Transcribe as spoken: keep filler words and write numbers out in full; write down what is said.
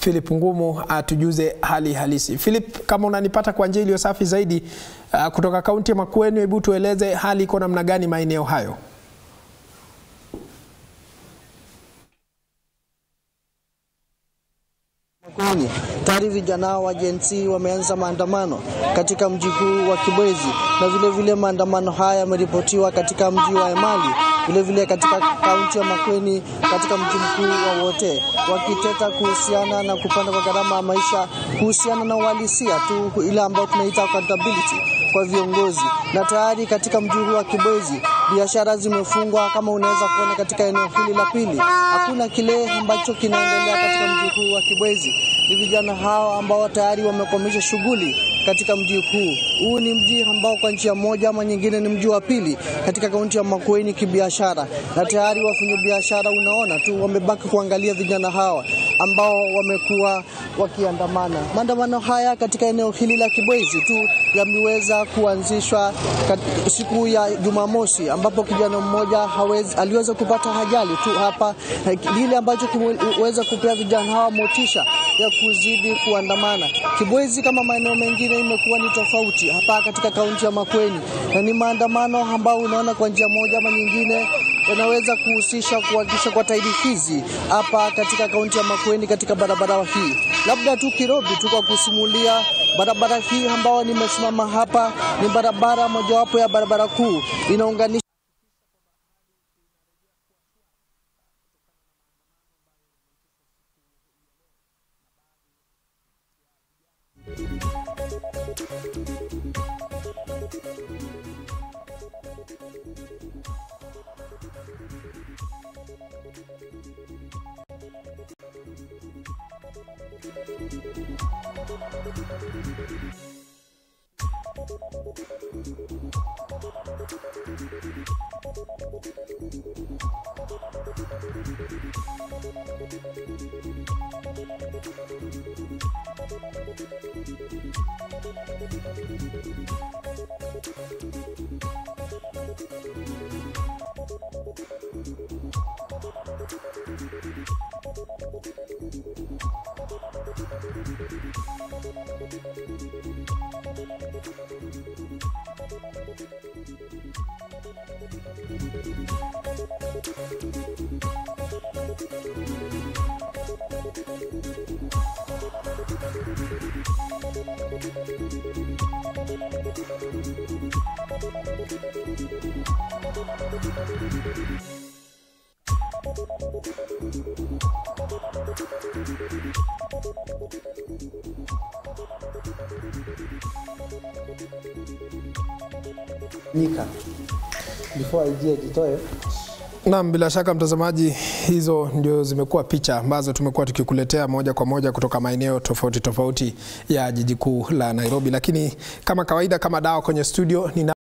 Philip Ngumo atujuze hali halisi. Philip, kama unanipata kwa njia iliyo safi zaidi, uh, kutoka kaunti ya Makueni, hebu tueleze hali iko namna gani maeneo hayo? Makueni, tayari vijana wa Gen Zee wameanza maandamano katika mji kuu wa Kibwezi, na vile vile maandamano haya yameripotiwa katika mji wa Emali, vile vile katika kaunti ya Makueni, katika mji mkuu wa wote, wakiteta kuhusiana na kupanda kwa gharama ya maisha, kuhusiana na uhalisia tu ile ambayo tunaita accountability kwa viongozi. Na tayari katika mji wa Kibwezi biashara zimefungwa, kama unaweza kuona katika eneo hili la pili. Hakuna kile ambacho kinaendelea katika mji wa Kibwezi. Ni vijana hao ambao tayari wamekomesha shughuli katika mji huu. Huu ni mji ambao kwa njia moja ama nyingine ni mji wa pili katika kaunti ya Makueni kibiashara. Na tayari wafanyabiashara unaona tu wamebaki kuangalia vijana hawa ambao wamekuwa wakiandamana. Maandamano haya katika eneo hili la Kibwezi tu yameweza kuanzishwa siku ya Jumamosi, ambapo kijana mmoja hawezi aliweza kupata ajali tu hapa, ile ambacho kimeweza kupea vijana hawa motisha ya kuzidi kuandamana. Kibwezi kama maeneo mengine imekuwa ni tofauti hapa katika kaunti ya Makueni, na ni maandamano ambao unaona kwa njia moja ama nyingine yanaweza kuhusisha kuhakikisha kwa taidi hizi hapa katika kaunti ya Makueni katika barabara hii. Labda tu Kirobi tu kwa kusimulia barabara hii ambao nimesimama hapa, ni barabara mojawapo ya barabara kuu inaunganisha Nika before I jitoe. Naam, bila shaka mtazamaji, hizo ndio zimekuwa picha ambazo tumekuwa tukikuletea moja kwa moja kutoka maeneo tofauti tofauti ya jiji kuu la Nairobi. Lakini kama kawaida, kama dawa kwenye studio ni